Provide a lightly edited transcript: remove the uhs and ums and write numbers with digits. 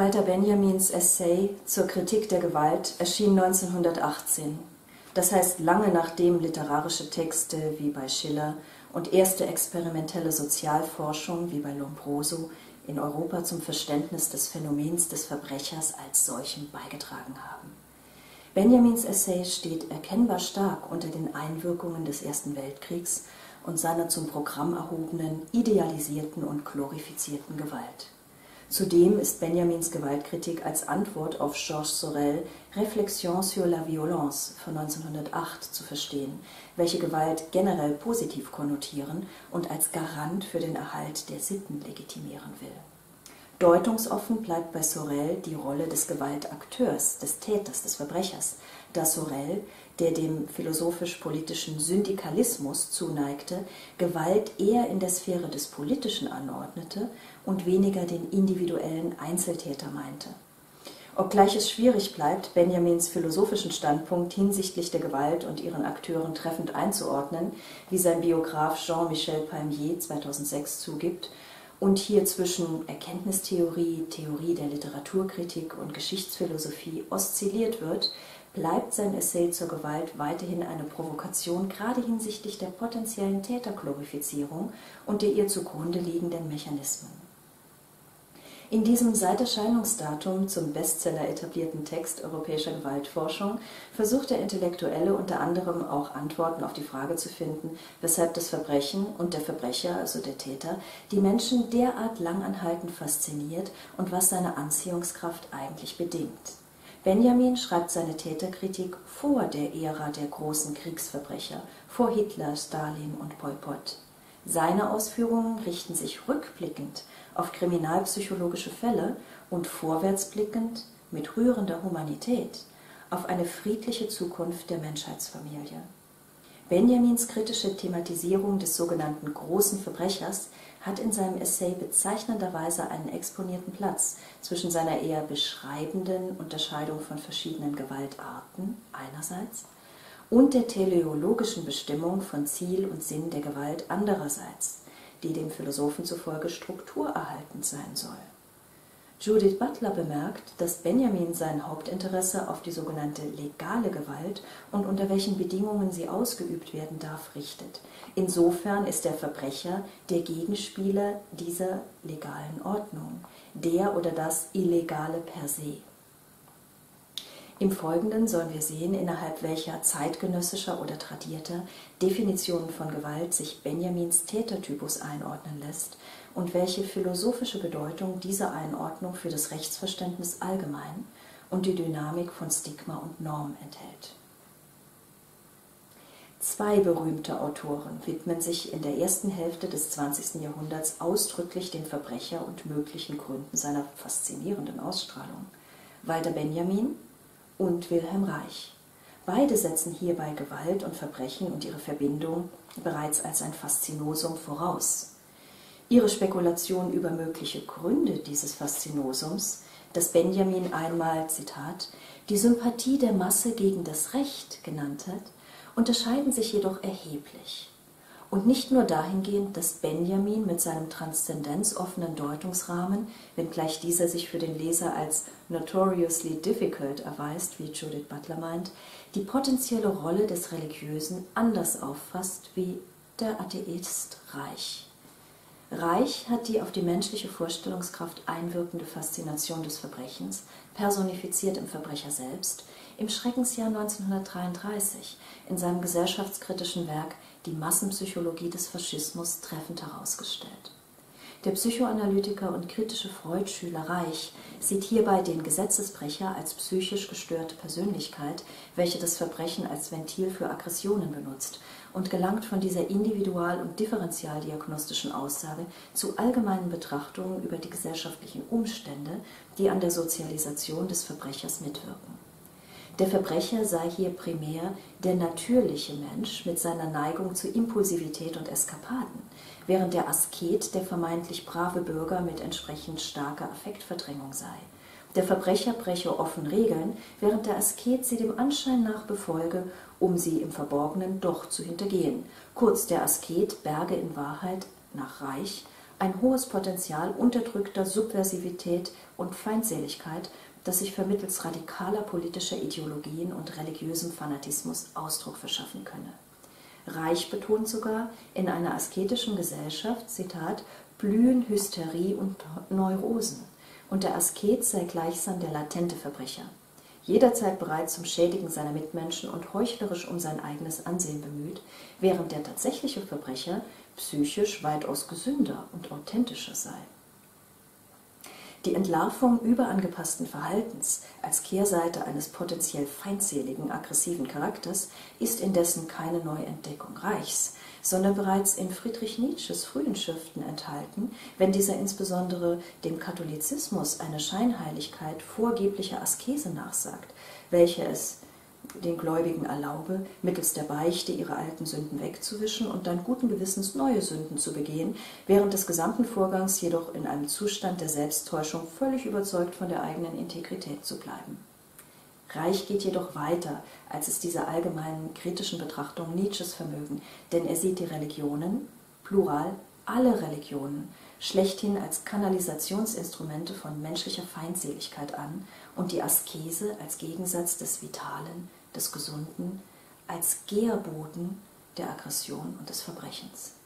Walter Benjamins Essay zur Kritik der Gewalt erschien 1918, das heißt lange nachdem literarische Texte wie bei Schiller und erste experimentelle Sozialforschung wie bei Lombroso in Europa zum Verständnis des Phänomens des Verbrechers als solchem beigetragen haben. Benjamins Essay steht erkennbar stark unter den Einwirkungen des Ersten Weltkriegs und seiner zum Programm erhobenen, idealisierten und glorifizierten Gewalt. Zudem ist Benjamins Gewaltkritik als Antwort auf Georges Sorel Réflexions sur la violence von 1908 zu verstehen, welche Gewalt generell positiv konnotieren und als Garant für den Erhalt der Sitten legitimieren will. Deutungsoffen bleibt bei Sorel die Rolle des Gewaltakteurs, des Täters, des Verbrechers, da Sorel, der dem philosophisch-politischen Syndikalismus zuneigte, Gewalt eher in der Sphäre des Politischen anordnete und weniger den individuellen Einzeltäter meinte. Obgleich es schwierig bleibt, Benjamins philosophischen Standpunkt hinsichtlich der Gewalt und ihren Akteuren treffend einzuordnen, wie sein Biograf Jean-Michel Palmier 2006 zugibt, und hier zwischen Erkenntnistheorie, Theorie der Literaturkritik und Geschichtsphilosophie oszilliert wird, bleibt sein Essay zur Gewalt weiterhin eine Provokation, gerade hinsichtlich der potenziellen Täterglorifizierung und der ihr zugrunde liegenden Mechanismen. In diesem seit Erscheinungsdatum zum Bestseller etablierten Text Europäischer Gewaltforschung versucht der Intellektuelle unter anderem auch Antworten auf die Frage zu finden, weshalb das Verbrechen und der Verbrecher, also der Täter, die Menschen derart langanhaltend fasziniert und was seine Anziehungskraft eigentlich bedingt. Benjamin schreibt seine Täterkritik vor der Ära der großen Kriegsverbrecher, vor Hitler, Stalin und Pol Pot. Seine Ausführungen richten sich rückblickend auf kriminalpsychologische Fälle und vorwärtsblickend, mit rührender Humanität, auf eine friedliche Zukunft der Menschheitsfamilie. Benjamins kritische Thematisierung des sogenannten großen Verbrechers hat in seinem Essay bezeichnenderweise einen exponierten Platz zwischen seiner eher beschreibenden Unterscheidung von verschiedenen Gewaltarten einerseits und der teleologischen Bestimmung von Ziel und Sinn der Gewalt andererseits, die dem Philosophen zufolge strukturerhaltend sein soll. Judith Butler bemerkt, dass Benjamin sein Hauptinteresse auf die sogenannte legale Gewalt und unter welchen Bedingungen sie ausgeübt werden darf, richtet. Insofern ist der Verbrecher der Gegenspieler dieser legalen Ordnung, der oder das Illegale per se. Im Folgenden sollen wir sehen, innerhalb welcher zeitgenössischer oder tradierter Definitionen von Gewalt sich Benjamins Tätertypus einordnen lässt und welche philosophische Bedeutung diese Einordnung für das Rechtsverständnis allgemein und die Dynamik von Stigma und Norm enthält. Zwei berühmte Autoren widmen sich in der ersten Hälfte des 20. Jahrhunderts ausdrücklich dem Verbrecher und möglichen Gründen seiner faszinierenden Ausstrahlung: Walter Benjamin und Wilhelm Reich. Beide setzen hierbei Gewalt und Verbrechen und ihre Verbindung bereits als ein Faszinosum voraus. Ihre Spekulation über mögliche Gründe dieses Faszinosums, das Benjamin einmal, Zitat, die Sympathie der Masse gegen das Recht genannt hat, unterscheiden sich jedoch erheblich. Und nicht nur dahingehend, dass Benjamin mit seinem transzendenzoffenen Deutungsrahmen, wenngleich dieser sich für den Leser als notoriously difficult erweist, wie Judith Butler meint, die potenzielle Rolle des Religiösen anders auffasst wie der Atheist Reich. Reich hat die auf die menschliche Vorstellungskraft einwirkende Faszination des Verbrechens, personifiziert im Verbrecher selbst, im Schreckensjahr 1933 in seinem gesellschaftskritischen Werk Die Massenpsychologie des Faschismus treffend herausgestellt. Der Psychoanalytiker und kritische Freudschüler Reich sieht hierbei den Gesetzesbrecher als psychisch gestörte Persönlichkeit, welche das Verbrechen als Ventil für Aggressionen benutzt, und gelangt von dieser individual- und differentialdiagnostischen Aussage zu allgemeinen Betrachtungen über die gesellschaftlichen Umstände, die an der Sozialisation des Verbrechers mitwirken. Der Verbrecher sei hier primär der natürliche Mensch mit seiner Neigung zu Impulsivität und Eskapaden, während der Asket der vermeintlich brave Bürger mit entsprechend starker Affektverdrängung sei. Der Verbrecher breche offen Regeln, während der Asket sie dem Anschein nach befolge, um sie im Verborgenen doch zu hintergehen. Kurz, der Asket berge in Wahrheit nach Reich ein hohes Potenzial unterdrückter Subversivität und Feindseligkeit, das sich vermittels radikaler politischer Ideologien und religiösem Fanatismus Ausdruck verschaffen könne. Reich betont sogar, in einer asketischen Gesellschaft, Zitat, blühen Hysterie und Neurosen, und der Asket sei gleichsam der latente Verbrecher, jederzeit bereit zum Schädigen seiner Mitmenschen und heuchlerisch um sein eigenes Ansehen bemüht, während der tatsächliche Verbrecher psychisch weitaus gesünder und authentischer sei. Die Entlarvung überangepassten Verhaltens als Kehrseite eines potenziell feindseligen, aggressiven Charakters ist indessen keine Neuentdeckung Reichs, sondern bereits in Friedrich Nietzsches frühen Schriften enthalten, wenn dieser insbesondere dem Katholizismus eine Scheinheiligkeit vorgeblicher Askese nachsagt, welche es den Gläubigen erlaube, mittels der Beichte ihre alten Sünden wegzuwischen und dann guten Gewissens neue Sünden zu begehen, während des gesamten Vorgangs jedoch in einem Zustand der Selbsttäuschung völlig überzeugt von der eigenen Integrität zu bleiben. Reich geht jedoch weiter, als es dieser allgemeinen kritischen Betrachtung Nietzsches vermögen, denn er sieht die Religionen, plural alle Religionen, schlechthin als Kanalisationsinstrumente von menschlicher Feindseligkeit an und die Askese als Gegensatz des Vitalen, des Gesunden, als Gärboden der Aggression und des Verbrechens.